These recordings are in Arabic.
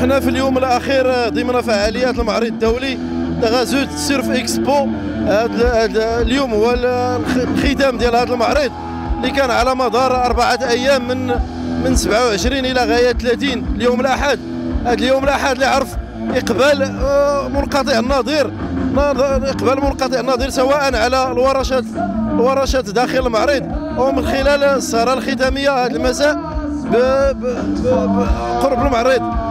حنا في اليوم الأخير ضمن فعاليات المعرض الدولي تغازوت سورف إكسبو. هذا اليوم هو الختام ديال هذا المعرض اللي كان على مدار 4 أيام من 27 إلى غاية 30 اليوم الأحد. هذا اليوم الأحد اللي عرف إقبال منقطع النظير، سواء على الورشات داخل المعرض أو من خلال السهرة الختامية هذا المساء قرب المعرض.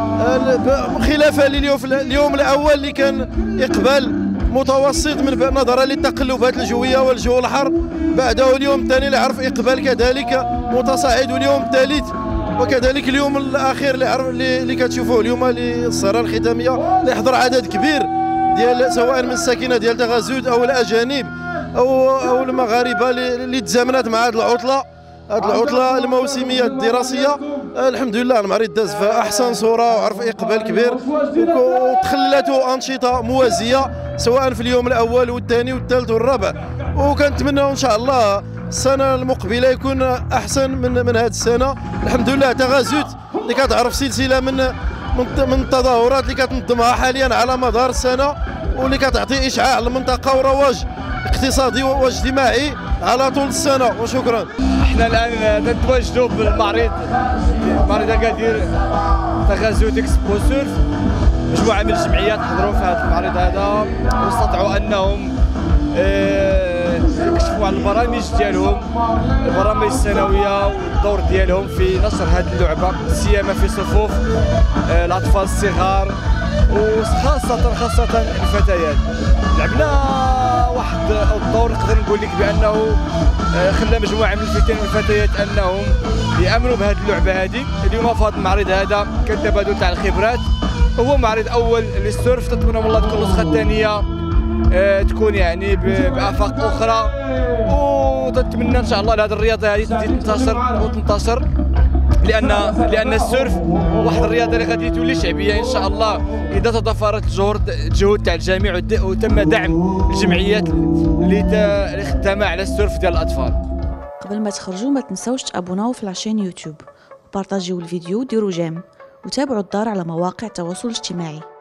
خلافا اليوم الاول اللي كان اقبال متوسط من نظرا للتقلبات الجويه والجو الحر. بعده اليوم الثاني اللي عرف اقبال كذلك متصاعد، واليوم الثالث وكذلك اليوم الاخير اللي كتشوفوه اليوم للسهره الختاميه اللي حضر عدد كبير ديال سواء من الساكنه ديال تغازوت او الاجانب او المغاربه اللي تزامنت مع هذه العطله الموسميه الدراسيه. الحمد لله المعرض داز في احسن صوره وعرف اقبال كبير، وتخلته انشطه موازيه سواء في اليوم الاول والثاني والثالث والرابع، وكنتمناو ان شاء الله السنه المقبله يكون احسن من هذه السنه. الحمد لله تغازوت اللي كتعرف سلسله من التظاهرات اللي كتنظمها حاليا على مدار السنه، واللي كتعطي اشعاع للمنطقه ورواج اقتصادي واجتماعي على طول السنه. وشكرا. احنا الان نتواجدوا بالمعرض اكادير تغازوت إكسبو سورف. مجموعه من الجمعيات حضروا في هذا المعرض هذا، واستطاعوا انهم يكشفوا على البرامج ديالهم، البرامج السنويه والدور ديالهم في نشر هذه اللعبه، سيما في صفوف الاطفال الصغار وخاصه الفتيات. لعبنا واحد الدور نقدر نقول لك بانه خلى مجموعه من الفتيان والفتيات انهم يامنوا بهذه اللعبه هذه. اليوم في هذا المعرض هذا كان تبادل تاع الخبرات، هو معرض اول للسيرف. نتمنى والله تكون النسخه الثانيه تكون يعني بافاق اخرى، ونتمنى ان شاء الله هذه الرياضه هذه تنتشر لان السيرف واحد الرياضه اللي غادي تولي شعبيه ان شاء الله اذا تضافرت الجهود تاع الجميع وتم دعم الجمعيات اللي خدامه على السيرف ديال الاطفال. قبل ما تخرجوا ما تنساوش تابوناو في لاشين يوتيوب وبارطاجيو الفيديو، ديروا جيم وتابعوا الدار على مواقع التواصل الاجتماعي.